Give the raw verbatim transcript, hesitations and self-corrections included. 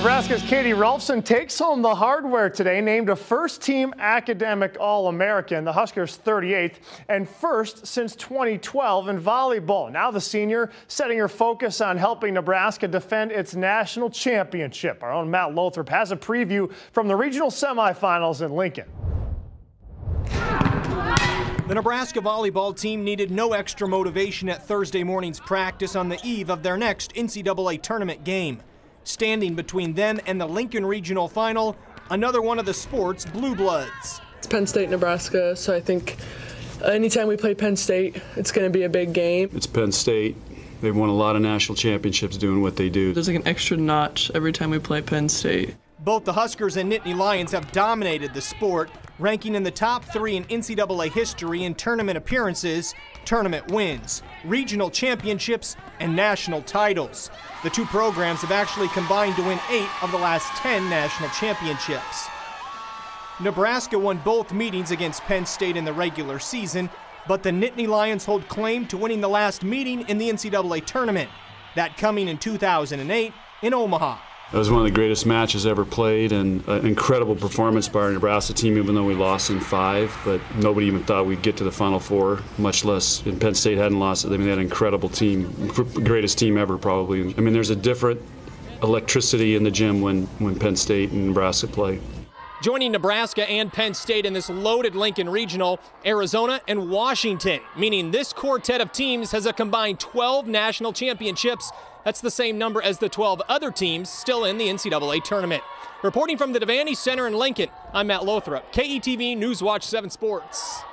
Nebraska's Katie Rolfson takes home the hardware today, named a first-team academic All-American, the Huskers' thirty-eighth, and first since twenty twelve in volleyball. Now the senior setting her focus on helping Nebraska defend its national championship. Our own Matt Lothrop has a preview from the regional semifinals in Lincoln. The Nebraska volleyball team needed no extra motivation at Thursday morning's practice on the eve of their next N C double A tournament game. Standing between them and the Lincoln Regional Final, another one of the sport's blue bloods. It's Penn State, Nebraska, so I think anytime we play Penn State, it's going to be a big game. It's Penn State. They've won a lot of national championships doing what they do. There's like an extra notch every time we play Penn State. Both the Huskers and Nittany Lions have dominated the sport, ranking in the top three in N C double A history in tournament appearances, tournament wins, regional championships, and national titles. The two programs have actually combined to win eight of the last ten national championships. Nebraska won both meetings against Penn State in the regular season, but the Nittany Lions hold claim to winning the last meeting in the N C double A tournament, that coming in two thousand eight in Omaha. It was one of the greatest matches ever played, and an incredible performance by our Nebraska team, even though we lost in five. But nobody even thought we'd get to the Final Four, much less, and Penn State hadn't lost it. I mean, they had an incredible team, greatest team ever probably. I mean, there's a different electricity in the gym when, when Penn State and Nebraska play. Joining Nebraska and Penn State in this loaded Lincoln Regional, Arizona and Washington, meaning this quartet of teams has a combined twelve national championships. That's the same number as the twelve other teams still in the N C double A tournament. Reporting from the Devaney Center in Lincoln, I'm Matt Lothrop, K E T V Newswatch seven Sports.